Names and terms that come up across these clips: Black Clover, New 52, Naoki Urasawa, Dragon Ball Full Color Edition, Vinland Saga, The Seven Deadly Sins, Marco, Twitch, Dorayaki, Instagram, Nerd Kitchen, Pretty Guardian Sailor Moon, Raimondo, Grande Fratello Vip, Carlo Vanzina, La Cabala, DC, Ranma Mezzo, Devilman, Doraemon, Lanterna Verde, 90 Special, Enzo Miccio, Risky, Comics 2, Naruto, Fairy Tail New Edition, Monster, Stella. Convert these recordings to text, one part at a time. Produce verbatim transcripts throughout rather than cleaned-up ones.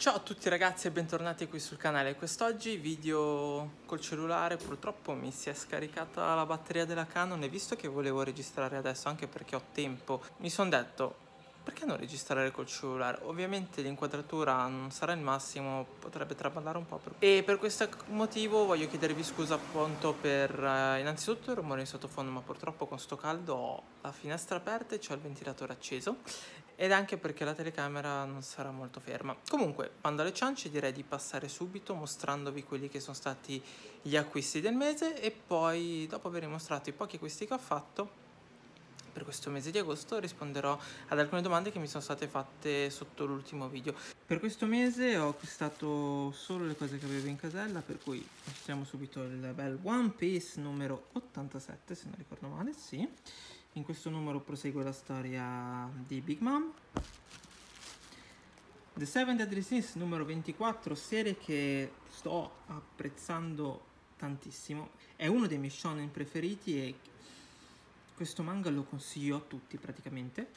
Ciao a tutti ragazzi e bentornati qui sul canale. Quest'oggi video col cellulare, purtroppo mi si è scaricata la batteria della Canon e visto che volevo registrare adesso anche perché ho tempo, mi sono detto perché non registrare col cellulare? Ovviamente l'inquadratura non sarà il massimo, potrebbe traballare un po' per... e per questo motivo voglio chiedervi scusa appunto per eh, innanzitutto il rumore in sottofondo, ma purtroppo con sto caldo ho la finestra aperta e c'ho il ventilatore acceso. Ed anche perché la telecamera non sarà molto ferma. Comunque, bando alle ciance, direi di passare subito mostrandovi quelli che sono stati gli acquisti del mese e poi, dopo aver mostrato i pochi acquisti che ho fatto per questo mese di agosto, risponderò ad alcune domande che mi sono state fatte sotto l'ultimo video. Per questo mese ho acquistato solo le cose che avevo in casella, per cui mostriamo subito il bel One Piece numero ottantasette, se non ricordo male, sì. In questo numero prosegue la storia di Big Mom. The Seven Deadly Sins numero ventiquattro, serie che sto apprezzando tantissimo. È uno dei miei shonen preferiti e questo manga lo consiglio a tutti praticamente.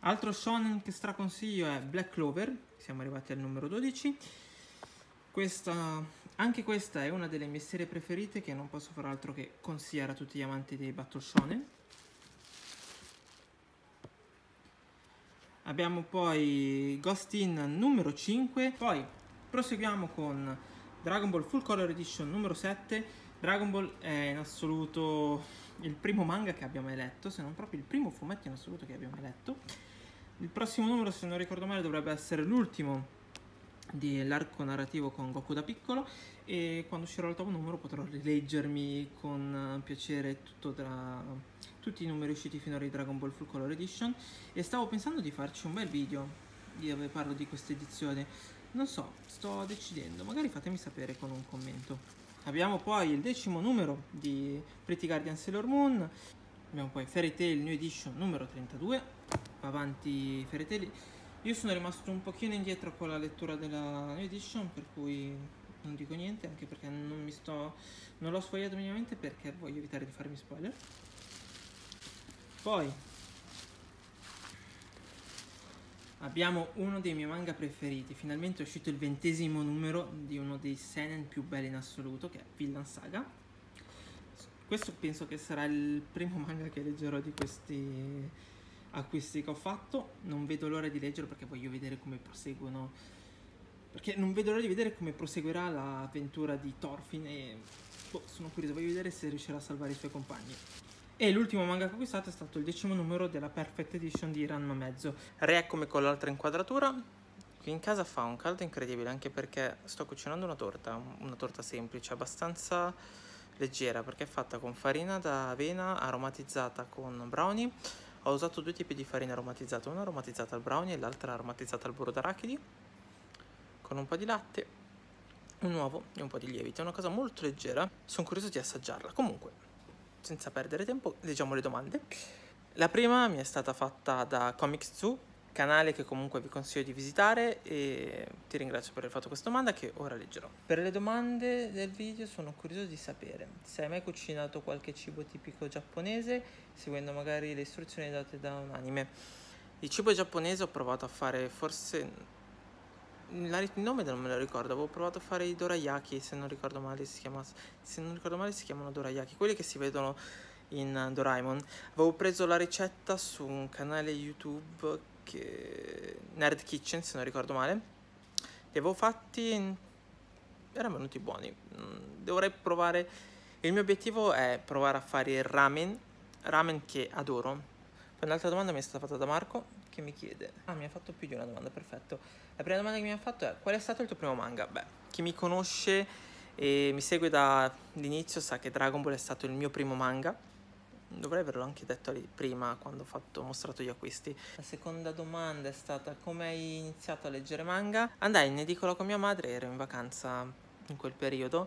Altro shonen che straconsiglio è Black Clover, siamo arrivati al numero dodici. Questa, anche questa è una delle mie serie preferite che non posso far altro che consigliare a tutti gli amanti dei battle shonen. Abbiamo poi Ghost In numero cinque, poi proseguiamo con Dragon Ball Full Color Edition numero sette. Dragon Ball è in assoluto il primo manga che abbia mai letto, se non proprio il primo fumetto in assoluto che abbia mai letto. Il prossimo numero, se non ricordo male, dovrebbe essere l'ultimo dell'arco narrativo con Goku da piccolo e quando uscirò il nuovo numero potrò rileggermi con piacere tutto tra... tutti i numeri usciti finora di Dragon Ball Full Color Edition e stavo pensando di farci un bel video dove parlo di questa edizione, non so, sto decidendo, magari fatemi sapere con un commento. Abbiamo poi il decimo numero di Pretty Guardian Sailor Moon, abbiamo poi Fairy Tail New Edition numero trentadue, va avanti Fairy Tail. Io sono rimasto un pochino indietro con la lettura della New Edition, per cui non dico niente, anche perché non mi sto... non l'ho sfogliato minimamente perché voglio evitare di farmi spoiler. Poi abbiamo uno dei miei manga preferiti, finalmente è uscito il ventesimo numero di uno dei seinen più belli in assoluto, che è Vinland Saga. Questo penso che sarà il primo manga che leggerò di questi acquisti che ho fatto, non vedo l'ora di leggerlo perché voglio vedere come proseguono, perché non vedo l'ora di vedere come proseguirà l'avventura di Thorfinn e boh, sono curioso, voglio vedere se riuscirà a salvare i suoi compagni. E l'ultimo manga che ho acquistato è stato il decimo numero della Perfect Edition di Ranma Mezzo. Rieccomi con l'altra inquadratura. Qui in casa fa un caldo incredibile anche perché sto cucinando una torta, una torta semplice, abbastanza leggera perché è fatta con farina d'avena aromatizzata con brownie. Ho usato due tipi di farina aromatizzata, una aromatizzata al brownie e l'altra aromatizzata al burro d'arachidi, con un po' di latte, un uovo e un po' di lievito. È una cosa molto leggera, sono curioso di assaggiarla. Comunque, senza perdere tempo, leggiamo le domande. La prima mi è stata fatta da Comics due, canale che comunque vi consiglio di visitare e ti ringrazio per aver fatto questa domanda che ora leggerò. Per le domande del video sono curioso di sapere se hai mai cucinato qualche cibo tipico giapponese seguendo magari le istruzioni date da un anime. Il cibo giapponese ho provato a fare forse... il nome non me lo ricordo, avevo provato a fare i Dorayaki, se non ricordo male si chiama... se non ricordo male si chiamano Dorayaki, quelli che si vedono in Doraemon. Avevo preso la ricetta su un canale YouTube... che... Nerd Kitchen, se non ricordo male, li avevo fatti, erano venuti buoni. Dovrei provare, il mio obiettivo è provare a fare il ramen, ramen che adoro. Poi un'altra domanda mi è stata fatta da Marco che mi chiede, ah mi ha fatto più di una domanda, perfetto. La prima domanda che mi ha fatto è qual è stato il tuo primo manga? Beh, chi mi conosce e mi segue dall'inizio sa che Dragon Ball è stato il mio primo manga. Dovrei averlo anche detto prima quando ho fatto, mostrato gli acquisti. La seconda domanda è stata come hai iniziato a leggere manga? Andai in edicola con mia madre, ero in vacanza in quel periodo,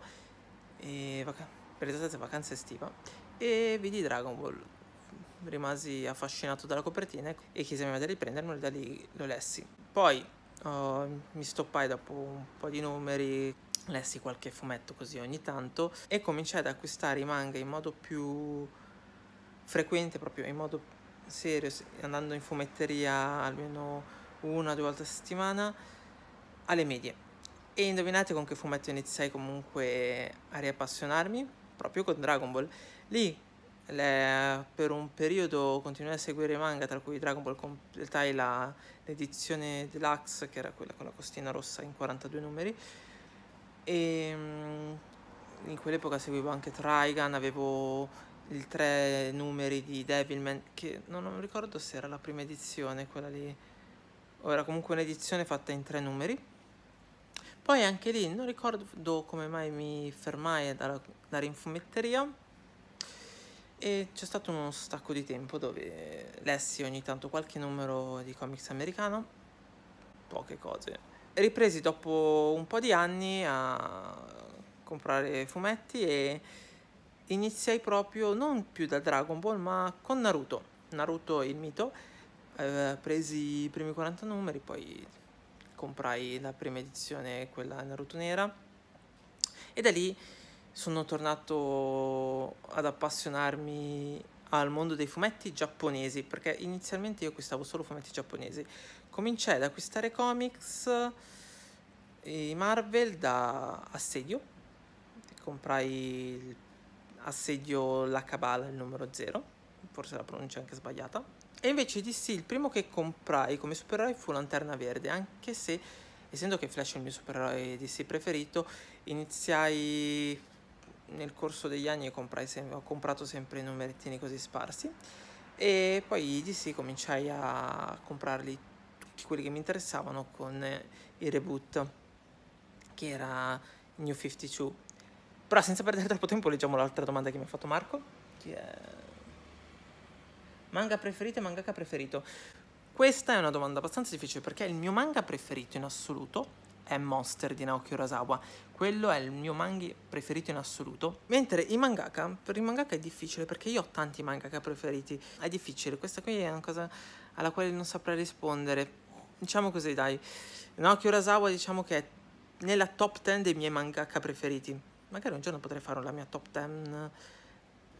e vaca per esempio vacanza estiva, e vidi Dragon Ball. Rimasi affascinato dalla copertina e chiesi a mia madre di prendermelo, da lì lo lessi. Poi oh, mi stoppai dopo un po' di numeri, lessi qualche fumetto così ogni tanto e cominciai ad acquistare i manga in modo più... frequente, proprio in modo serio, andando in fumetteria almeno una o due volte a settimana alle medie. E indovinate con che fumetto iniziai comunque a riappassionarmi? Proprio con Dragon Ball. Lì le, per un periodo continuai a seguire i manga, tra cui Dragon Ball completai l'edizione deluxe, che era quella con la costina rossa in quarantadue numeri, e in quell'epoca seguivo anche Trigan, avevo il tre numeri di Devilman, che non, non ricordo se era la prima edizione, quella lì, o era comunque un'edizione fatta in tre numeri. Poi anche lì non ricordo come mai mi fermai ad andare in fumetteria, e c'è stato uno stacco di tempo dove lessi ogni tanto qualche numero di comics americano, poche cose. Ripresi dopo un po' di anni a comprare fumetti e iniziai proprio non più da Dragon Ball ma con Naruto, Naruto il mito. Eh, presi i primi quaranta numeri, poi comprai la prima edizione, quella Naruto nera, e da lì sono tornato ad appassionarmi al mondo dei fumetti giapponesi, perché inizialmente io acquistavo solo fumetti giapponesi. Cominciai ad acquistare comics e Marvel da Assedio, comprai Assedio La Cabala, il numero zero, forse la pronuncia è anche sbagliata. E invece D C il primo che comprai come supereroe fu Lanterna Verde, anche se, essendo che Flash è il mio supereroe D C preferito, iniziai nel corso degli anni e comprai sempre, ho comprato sempre i numerettini così sparsi, e poi D C cominciai a comprarli tutti quelli che mi interessavano con il reboot, che era New cinquantadue. Però senza perdere troppo tempo leggiamo l'altra domanda che mi ha fatto Marco, che è... manga preferito e mangaka preferito. Questa è una domanda abbastanza difficile, perché il mio manga preferito in assoluto è Monster di Naoki Urasawa. Quello è il mio manga preferito in assoluto. Mentre i mangaka, per i mangaka è difficile, perché io ho tanti mangaka preferiti. È difficile, questa qui è una cosa alla quale non saprei rispondere. Diciamo così, dai, Naoki Urasawa diciamo che è nella top dieci dei miei mangaka preferiti. Magari un giorno potrei fare la mia top dieci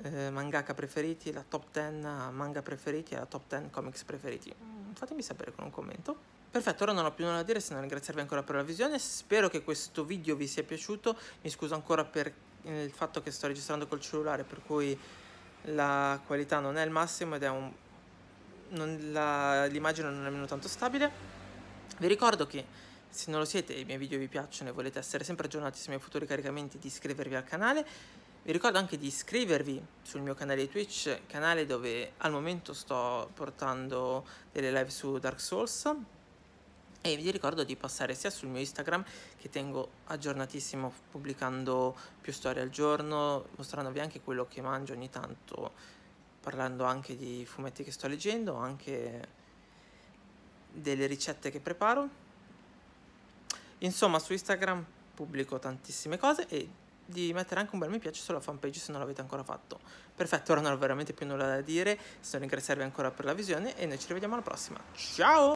Eh, mangaka preferiti, la top dieci manga preferiti e la top dieci comics preferiti. Fatemi sapere con un commento. Perfetto, ora non ho più nulla da dire se non ringraziarvi ancora per la visione. Spero che questo video vi sia piaciuto. Mi scuso ancora per il fatto che sto registrando col cellulare, per cui la qualità non è il massimo ed è un... l'immagine non è nemmeno tanto stabile. Vi ricordo che se non lo siete e i miei video vi piacciono e volete essere sempre aggiornati sui miei futuri caricamenti, di iscrivervi al canale. Vi ricordo anche di iscrivervi sul mio canale Twitch, canale dove al momento sto portando delle live su Dark Souls, e vi ricordo di passare sia sul mio Instagram, che tengo aggiornatissimo pubblicando più storie al giorno, mostrandovi anche quello che mangio ogni tanto, parlando anche di fumetti che sto leggendo, anche delle ricette che preparo. Insomma, su Instagram pubblico tantissime cose, e di mettere anche un bel mi piace sulla fanpage se non l'avete ancora fatto. Perfetto, ora non ho veramente più nulla da dire, se non ringraziarvi ancora per la visione, e noi ci rivediamo alla prossima. Ciao!